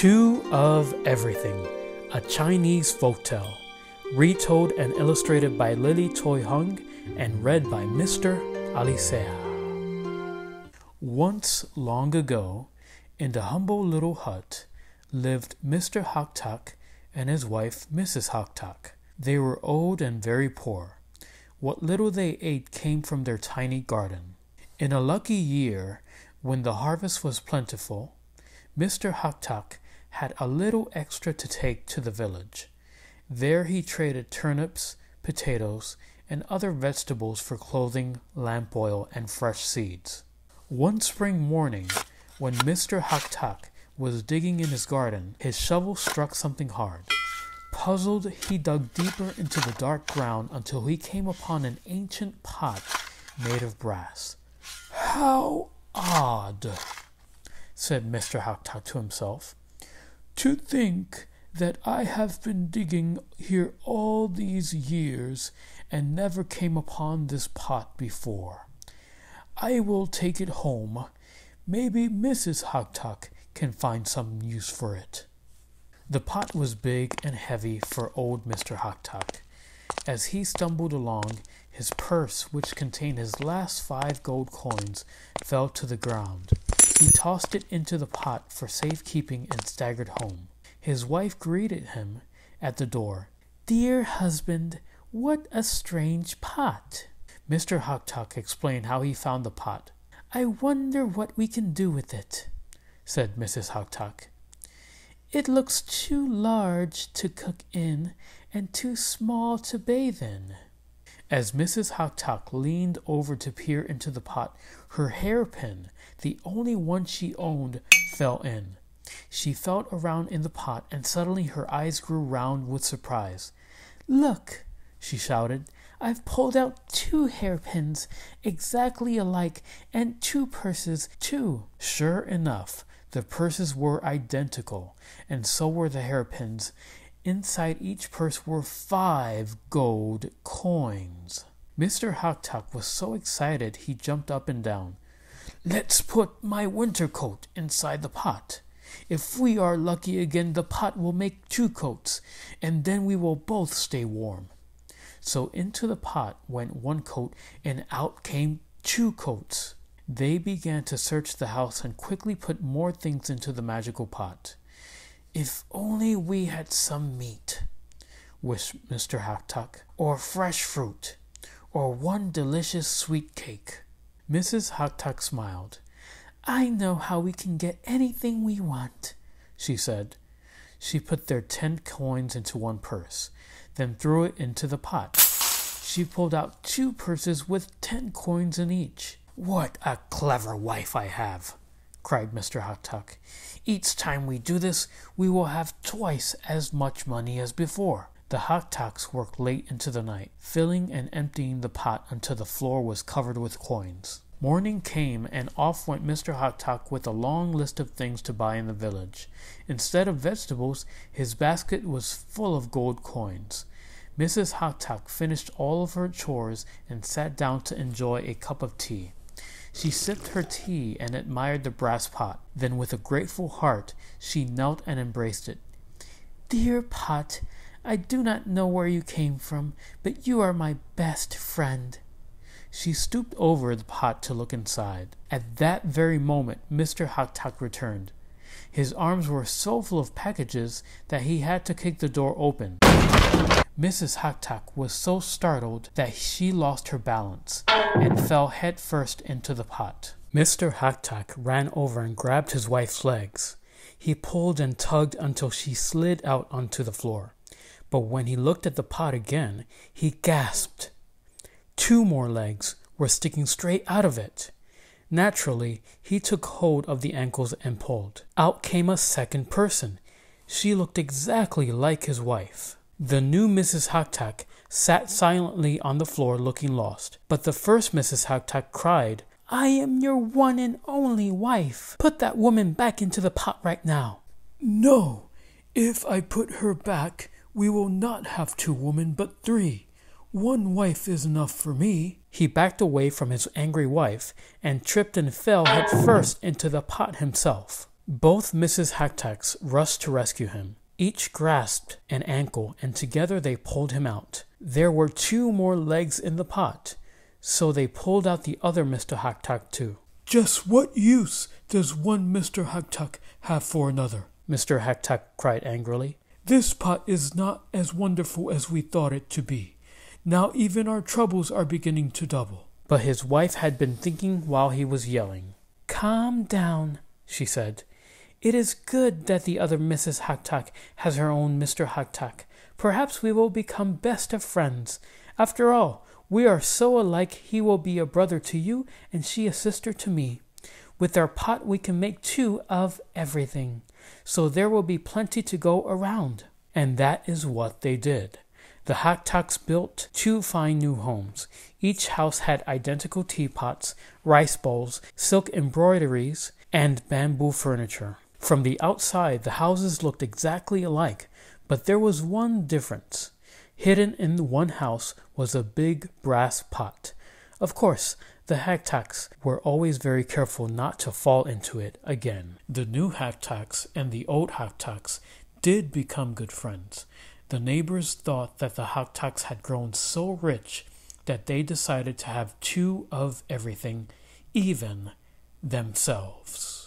Two of Everything, a Chinese folktale, retold and illustrated by Lily Toy Hong and read by Mr. Alicea. Once long ago, in the humble little hut, lived Mr. Hok Tok and his wife Mrs. Hok Tok. They were old and very poor. What little they ate came from their tiny garden. In a lucky year, when the harvest was plentiful, Mr. Hok Tok had a little extra to take to the village. There he traded turnips, potatoes, and other vegetables for clothing, lamp oil, and fresh seeds. One spring morning, when Mr. Hok Tok was digging in his garden, his shovel struck something hard. Puzzled, he dug deeper into the dark ground until he came upon an ancient pot made of brass. "How odd," said Mr. Hok Tok to himself, "to think that I have been digging here all these years and never came upon this pot before. I will take it home. Maybe Mrs. Hok Tok can find some use for it." The pot was big and heavy for old Mr. Hok Tok. As he stumbled along, his purse, which contained his last 5 gold coins, fell to the ground. He tossed it into the pot for safekeeping and staggered home. His wife greeted him at the door. "Dear husband, what a strange pot." Mr. Hok Tok explained how he found the pot. "I wonder what we can do with it," said Mrs. Hok Tok. "It looks too large to cook in and too small to bathe in." As Mrs. Hok Tok leaned over to peer into the pot, her hairpin, the only one she owned, fell in. She felt around in the pot, and suddenly her eyes grew round with surprise. "Look," she shouted, "I've pulled out 2 hairpins, exactly alike, and 2 purses, too." Sure enough, the purses were identical, and so were the hairpins. Inside each purse were 5 gold coins. Mr. Hok Tok was so excited he jumped up and down. "Let's put my winter coat inside the pot. If we are lucky again, the pot will make 2 coats, and then we will both stay warm." So into the pot went 1 coat, and out came 2 coats. They began to search the house and quickly put more things into the magical pot. "If only we had some meat," wished Mr. Hok Tok, "or fresh fruit, or one delicious sweet cake." Mrs. Hok Tok smiled. "I know how we can get anything we want," she said. She put their 10 coins into one purse, then threw it into the pot. She pulled out 2 purses with 10 coins in each. "What a clever wife I have!" cried Mr. Hok Tok. "Each time we do this, we will have twice as much money as before." The Hok Toks worked late into the night, filling and emptying the pot until the floor was covered with coins. Morning came, and off went Mr. Hok Tok with a long list of things to buy in the village. Instead of vegetables, his basket was full of gold coins. Mrs. Hok Tok finished all of her chores and sat down to enjoy a cup of tea. She sipped her tea and admired the brass pot. Then with a grateful heart, she knelt and embraced it. "Dear pot, I do not know where you came from, but you are my best friend." She stooped over the pot to look inside. At that very moment, Mr. Hok Tok returned. His arms were so full of packages that he had to kick the door open. Mrs. Hok Tok was so startled that she lost her balance and fell headfirst into the pot. Mr. Hok Tok ran over and grabbed his wife's legs. He pulled and tugged until she slid out onto the floor. But when he looked at the pot again, he gasped. 2 more legs were sticking straight out of it. Naturally, he took hold of the ankles and pulled. Out came a second person. She looked exactly like his wife. The new Mrs. Hok Tok sat silently on the floor looking lost, but the first Mrs. Hok Tok cried, "I am your one and only wife. Put that woman back into the pot right now." "No, if I put her back, we will not have 2 women but 3. One wife is enough for me." He backed away from his angry wife and tripped and fell headfirst into the pot himself. Both Mrs. Haktaks rushed to rescue him. Each grasped an ankle, and together they pulled him out. There were two more legs in the pot, so they pulled out the other Mr. Haktak too. Just what use does one Mr. Haktak have for another? Mr. Haktak cried angrily. This pot is not as wonderful as we thought it to be. Now even our troubles are beginning to double. But his wife had been thinking while he was yelling. Calm down, she said. It is good that the other Mrs. Haktak has her own Mr. Haktak. Perhaps we will become best of friends. After all, we are so alike he will be a brother to you and she a sister to me. With our pot we can make two of everything, so there will be plenty to go around. And that is what they did. The Haktaks built two fine new homes. Each house had identical teapots, rice bowls, silk embroideries, and bamboo furniture. From the outside, the houses looked exactly alike, but there was one difference. Hidden in the one house was a big brass pot. Of course, the Haktaks were always very careful not to fall into it again. The new Haktaks and the old Haktaks did become good friends. The neighbors thought that the Haktaks had grown so rich that they decided to have two of everything, even themselves.